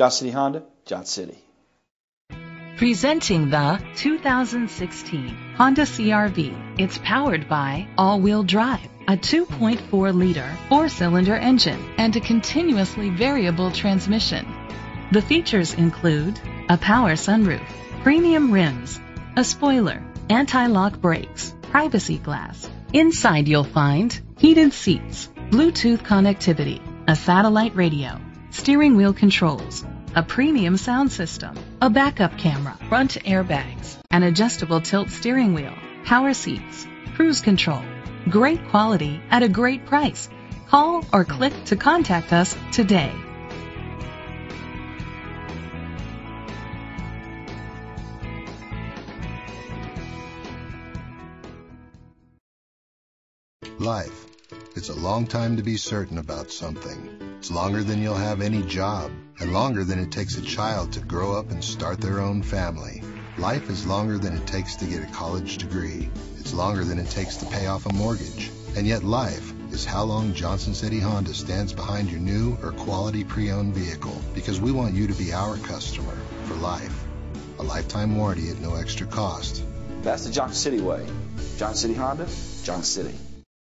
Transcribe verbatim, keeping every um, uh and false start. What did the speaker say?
Johnson City Honda, Johnson City. Presenting the two thousand sixteen Honda C R V. It's powered by all-wheel drive, a two point four liter four-cylinder engine, and a continuously variable transmission. The features include a power sunroof, premium rims, a spoiler, anti-lock brakes, privacy glass. Inside you'll find heated seats, Bluetooth connectivity, a satellite radio, steering wheel controls, a premium sound system, a backup camera, front airbags, an adjustable tilt steering wheel, power seats, cruise control. Great quality at a great price. Call or click to contact us today. Life. It's a long time to be certain about something. It's longer than you'll have any job, and longer than it takes a child to grow up and start their own family. Life is longer than it takes to get a college degree. It's longer than it takes to pay off a mortgage. And yet life is how long Johnson City Honda stands behind your new or quality pre-owned vehicle, because we want you to be our customer for life. A lifetime warranty at no extra cost. That's the Johnson City way. Johnson City Honda, Johnson City.